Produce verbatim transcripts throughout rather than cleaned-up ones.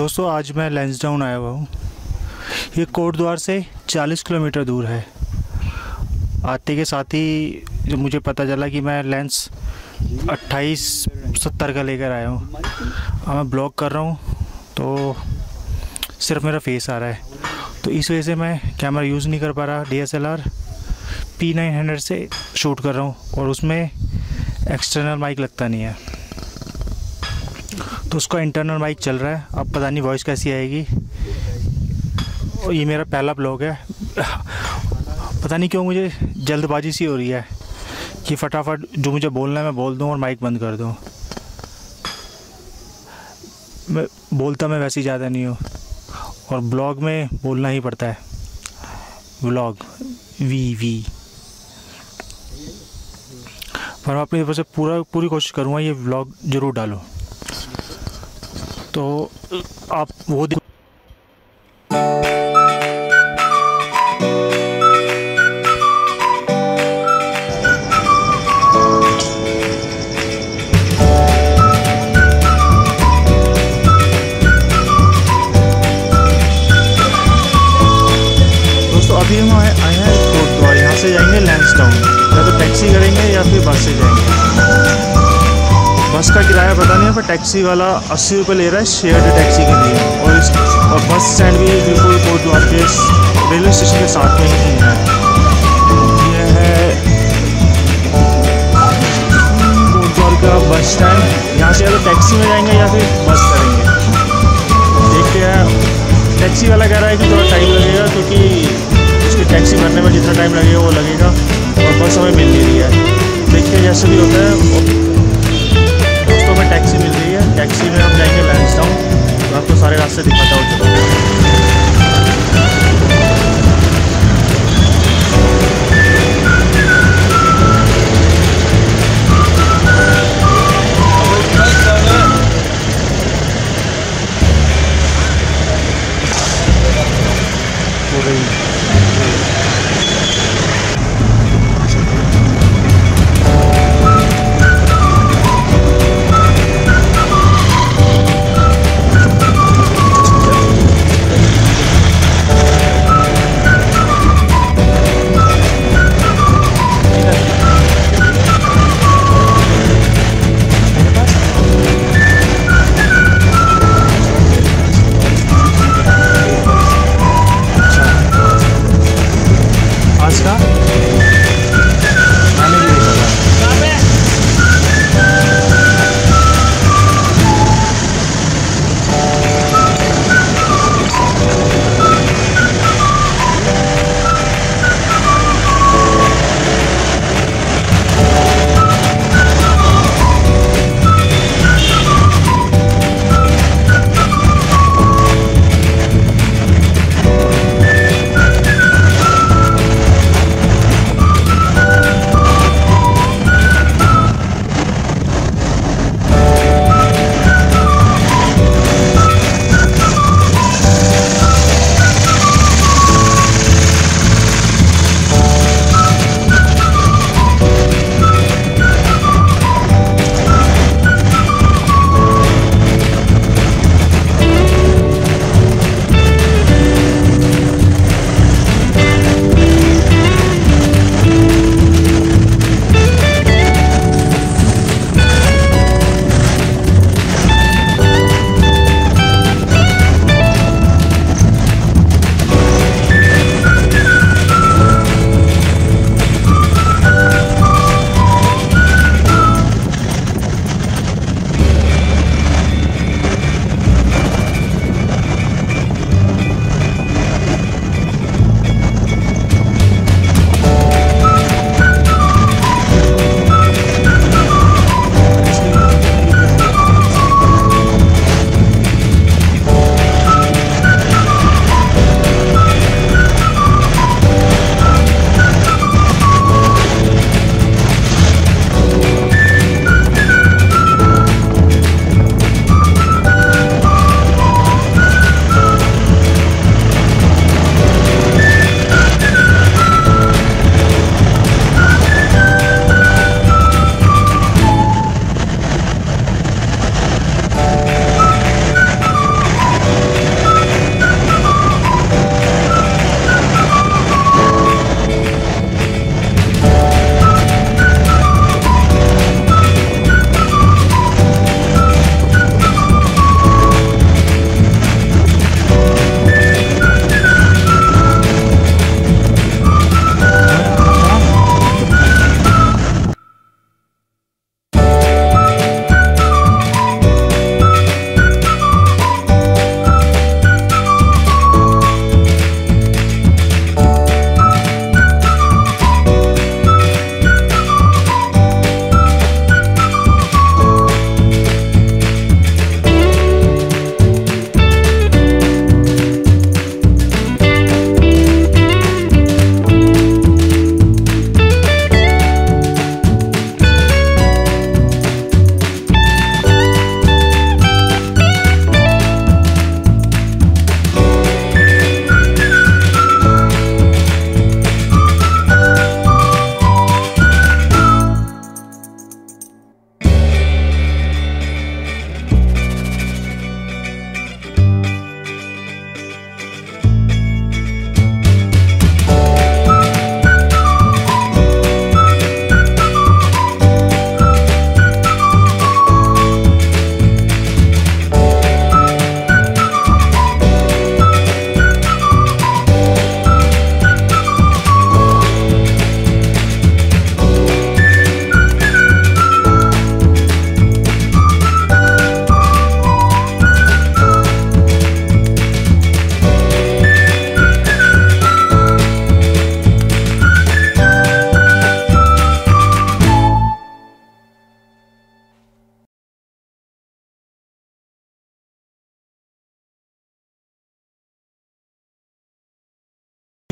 दोस्तों आज मैं लैंसडाउन आया हुआ हूँ। ये कोटद्वार से चालीस किलोमीटर दूर है। आते के साथ ही जब मुझे पता चला कि मैं लेंस अट्ठाईस सत्तर का लेकर आया हूँ, मैं ब्लॉग कर रहा हूँ तो सिर्फ मेरा फेस आ रहा है, तो इस वजह से मैं कैमरा यूज़ नहीं कर पा रहा। डी एस एल आर पी नाइन हंड्रेड से शूट कर रहा हूँ और उसमें एक्सटर्नल माइक लगता नहीं है, तो उसका इंटरनल माइक चल रहा है। अब पता नहीं वॉइस कैसी आएगी। और ये मेरा पहला ब्लॉग है, पता नहीं क्यों मुझे जल्दबाजी सी हो रही है कि फटाफट जो मुझे बोलना है मैं बोल दूं और माइक बंद कर दूं। मैं बोलता मैं वैसे ही ज़्यादा नहीं हूँ और ब्लॉग में बोलना ही पड़ता है। व्लॉग वी वी पर मैं अपनी तरफ से पूरा पूरी कोशिश करूँगा ये व्लॉग ज़रूर डालो, तो आप वो दिन दोस्तों अभी हम आए आए हैं कोटद्वार। यहाँ से जाएंगे लैंसडाउन, या तो टैक्सी करेंगे या फिर बस से जाएंगे। बस का किराया पता नहीं है पर टैक्सी वाला अस्सी रुपये ले रहा है शेयर्ड टैक्सी के लिए। और इस और बस स्टैंड भी बिल्कुल कोटद्वार के रेलवे स्टेशन के साथ में ही है। ये है कोटद्वार का बस स्टैंड। यहाँ से या तो टैक्सी में जाएंगे या फिर बस करेंगे। देखते हैं, टैक्सी वाला कह रहा है कि थोड़ा टाइम लगेगा क्योंकि उसकी टैक्सी भरने में जितना टाइम लगेगा वो लगेगा और बस हमें मिल नहीं रही है। देखते जैसे भी होता है। टैक्सी मिल रही है, टैक्सी में हम जाएंगे लैंसडाउन। तो आपको सारे रास्ते दिखाता हूँ।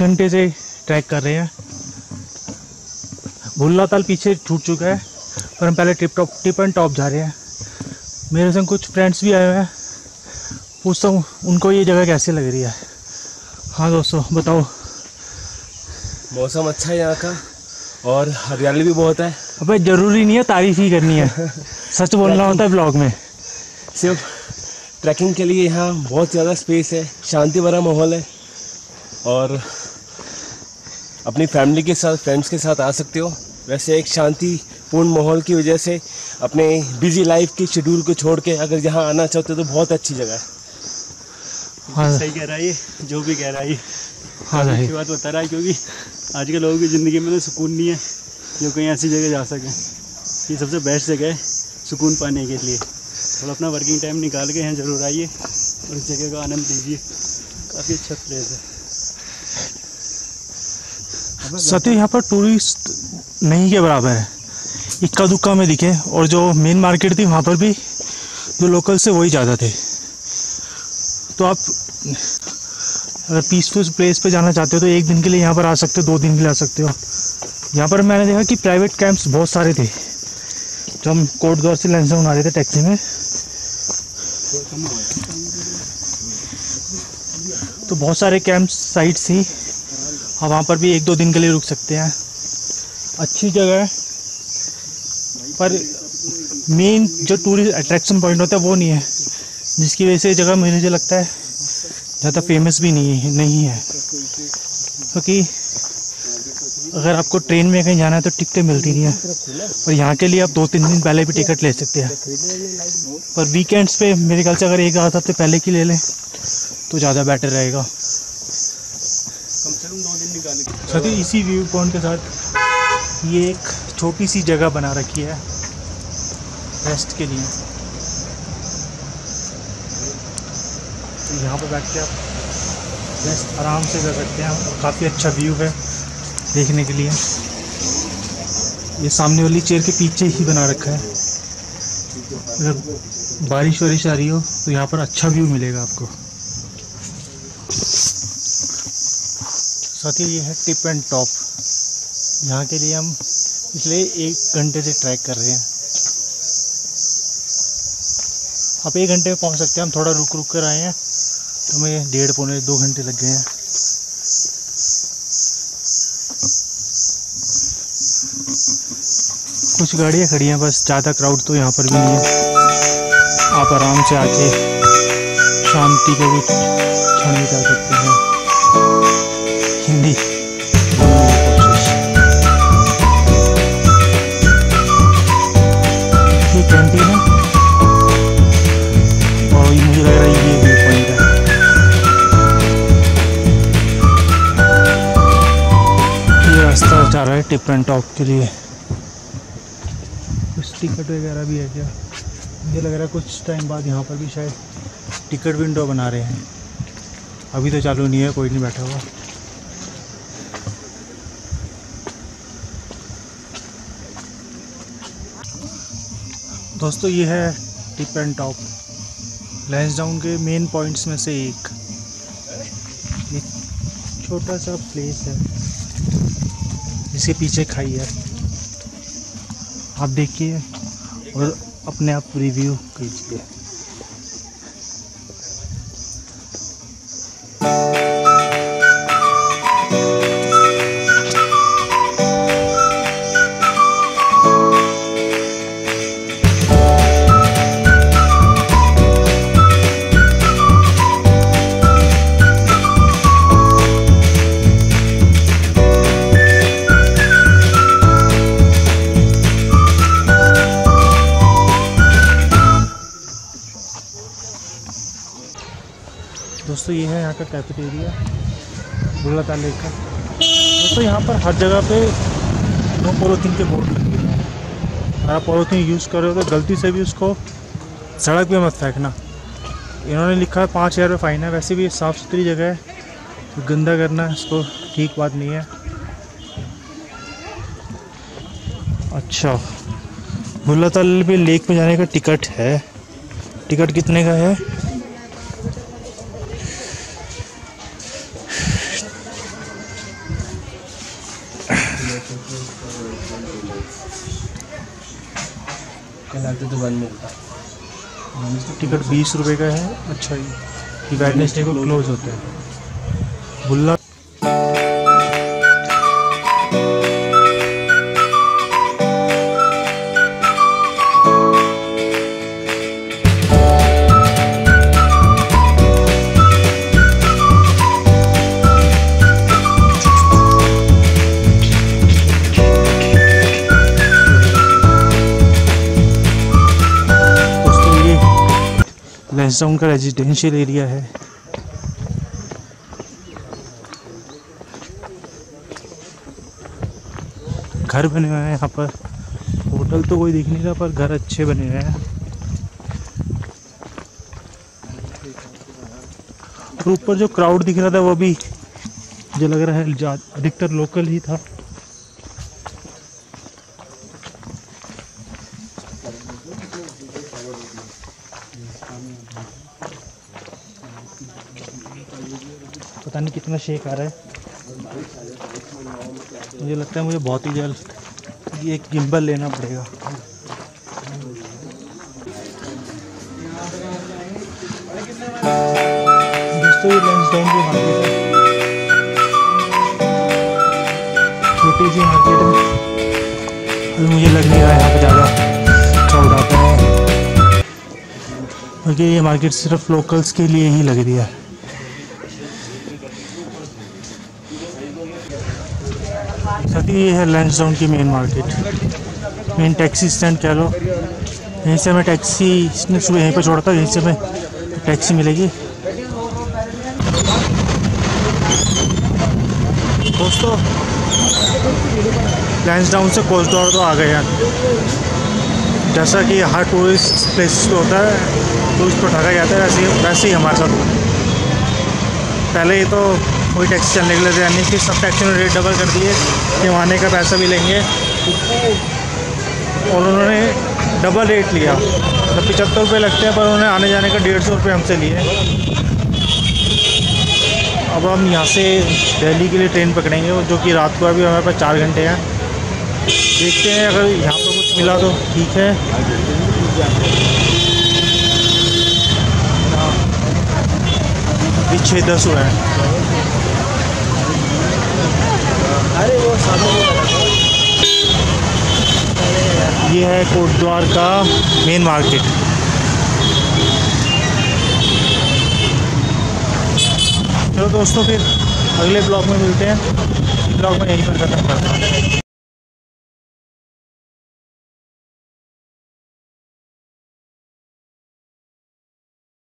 घंटे से ट्रैक कर रहे हैं। भुल्ला ताल पीछे छूट चुका है पर हम पहले Tip Top Tip and Top जा रहे हैं। मेरे संग कुछ फ्रेंड्स भी आए हुए हैं, पूछता हूँ उनको ये जगह कैसे लग रही है। हाँ दोस्तों बताओ। मौसम अच्छा है यहाँ का और हरियाली भी बहुत है। अबे ज़रूरी नहीं है तारीफ़ ही करनी है, सच बोलना होता है ब्लॉग में। सिर्फ ट्रैकिंग के लिए यहाँ बहुत ज़्यादा स्पेस है, शांति भरा माहौल है और अपनी फैमिली के साथ फ्रेंड्स के साथ आ सकते हो। वैसे एक शांतिपूर्ण माहौल की वजह से अपने बिजी लाइफ के शेड्यूल को छोड़ के अगर यहाँ आना चाहते हो तो बहुत अच्छी जगह है। हाँ सही कह रहा है ये, जो भी कह रहा है ये हाँ अच्छी बात बता रहा है, क्योंकि आज के लोगों की ज़िंदगी में तो सुकून नहीं है जो कहीं ऐसी जगह जा सकें। ये सबसे बेस्ट जगह है सुकून पाने के लिए। और अपना वर्किंग टाइम निकाल के यहाँ ज़रूर आइए और इस जगह का आनंद लीजिए, काफ़ी अच्छा प्लेस है। सत्य यहाँ पर टूरिस्ट नहीं के बराबर है, इक्का दुक्का में दिखे। और जो मेन मार्केट थी वहाँ पर भी जो लोकल से वही ज़्यादा थे। तो आप अगर पीसफुल प्लेस पे जाना चाहते हो तो एक दिन के लिए यहाँ पर आ सकते हो, दो दिन के लिए आ सकते हो। यहाँ पर मैंने देखा कि प्राइवेट कैंप्स बहुत सारे थे। जब हम कोटद्वार से लैंसडाउन आ रहे थे टैक्सी में तो बहुत सारे कैंप साइट्स थी, हाँ वहाँ पर भी एक दो दिन के लिए रुक सकते हैं। अच्छी जगह है पर मेन जो टूरिस्ट अट्रैक्शन पॉइंट होता है वो नहीं है, जिसकी वजह से जगह मुझे लगता है ज़्यादा फेमस भी नहीं है नहीं है क्योंकि तो अगर आपको ट्रेन में कहीं जाना है तो टिकटें मिलती नहीं है और यहाँ के लिए आप दो तीन दिन पहले भी टिकट ले सकते हैं। पर वीकेंड्स पे मेरे ख्याल से अगर एक आध हफ्ते पहले की ले लें तो ज़्यादा बेटर रहेगा। कम से कम दो दिन निकालेंगे। साथ ही इसी व्यू पॉइंट के साथ ये एक छोटी सी जगह बना रखी है रेस्ट के लिए, यहाँ पर बैठ के आप रेस्ट आराम से कर सकते हैं। काफ़ी अच्छा व्यू है देखने के लिए। ये सामने वाली चेयर के पीछे ही बना रखा है, अगर बारिश वारिश आ रही हो तो यहाँ पर अच्छा व्यू मिलेगा आपको। साथ ही ये है टिप एंड टॉप, यहाँ के लिए हम पिछले एक घंटे से ट्रैक कर रहे हैं। आप एक घंटे में पहुँच सकते हैं, हम थोड़ा रुक रुक कर आए हैं तो हमें डेढ़ पौने दो घंटे लग गए हैं। कुछ गाड़ियाँ खड़ी हैं बस, ज़्यादा क्राउड तो यहाँ पर भी नहीं है। आप आराम से आके शांति के भी क्षण बिता सकते हैं। हिंदी ये कैंटीन है और ये मुझे लग रहा है ये व्यू पॉइंट है। ये रास्ता जा रहा है टिप एंड टॉप के लिए। कुछ टिकट वगैरह भी है क्या? मुझे लग रहा है कुछ टाइम बाद यहाँ पर भी शायद टिकट विंडो बना रहे हैं, अभी तो चालू नहीं है, कोई नहीं बैठा हुआ। दोस्तों ये है टिप एंड टॉप, लैंसडाउन के मेन पॉइंट्स में से एक। एक छोटा सा प्लेस है जिसके पीछे खाई है, आप देखिए और अपने आप रिव्यू कीजिए। दोस्तों ये है यहाँ का कैफेटेरिया भुल्ला ताल लेक का। दोस्तों यहाँ पर हर जगह पे नो पॉलीथीन के बोर्ड लगे हैं। अगर आप पॉलीथीन यूज़ कर रहे हो तो गलती से भी उसको सड़क पे मत फेंकना। इन्होंने लिखा है पाँच हज़ार रुपये फाइन है। वैसे भी ये साफ़ सुथरी जगह है तो गंदा करना इसको ठीक बात नहीं है। अच्छा भुल्ला ताल पे लेक में जाने का टिकट है, टिकट कितने का है? वन मिलता है। टिकट बीस रुपये का है। अच्छा जी, वेडनेसडे को क्लोज होते हैं। भुल्ला लैंसडाउन का रेजिडेंशियल एरिया है। घर बने हुए हैं यहाँ पर। होटल तो कोई दिख नहीं रहा पर घर अच्छे बने हुए हैं। और ऊपर जो क्राउड दिख रहा था वो भी जो लग रहा है अधिकतर लोकल ही था। पता नहीं कितना शेक आ रहा है। मुझे लगता है मुझे बहुत ही जल्द ये एक गिम्बल लेना पड़ेगा। दोस्तों ये लैंसडाउन की मार्केट है, छोटी सी मार्केट है। अभी मुझे लग नहीं रहा है यहाँ पर ज़्यादा चल रहा है क्योंकि ये मार्केट सिर्फ लोकल्स के लिए ही लग रही है। साथ ही ये है लैंसडाउन की main market, main taxi stand कह लो। यहीं से हमें टैक्सी, इसने सुबह यहीं पर छोड़ता है, यहीं से हमें टैक्सी मिलेगी। दोस्तों लैंसडाउन से कोटद्वार तो आ गए हैं। जैसा कि हर टूरिस्ट प्लेस पे होता है, टूरिस्ट को ठगा जाता है, वैसे वैसे ही हमारे साथ। पहले ही तो कोई टैक्सी चलने के लिए तैयार नहीं थी, सब टैक्सी में रेट डबल कर दिए कि वहाँ आने का पैसा भी लेंगे और उन्होंने डबल रेट लिया। मतलब पचहत्तर रुपये लगते हैं पर उन्होंने आने जाने का डेढ़ सौ रुपये हमसे लिए। अब हम यहाँ से दिल्ली के लिए ट्रेन पकड़ेंगे जो कि रात को, अभी हमारे पास चार घंटे हैं। देखते हैं अगर यहाँ पर कुछ मिला तो ठीक है। अभी छः दस हुआ है। अरे वो ये है कोटद्वार का मेन मार्केट। चलो दोस्तों फिर अगले ब्लॉग में मिलते हैं। ब्लॉग में यहीं पर खत्म करते हैं।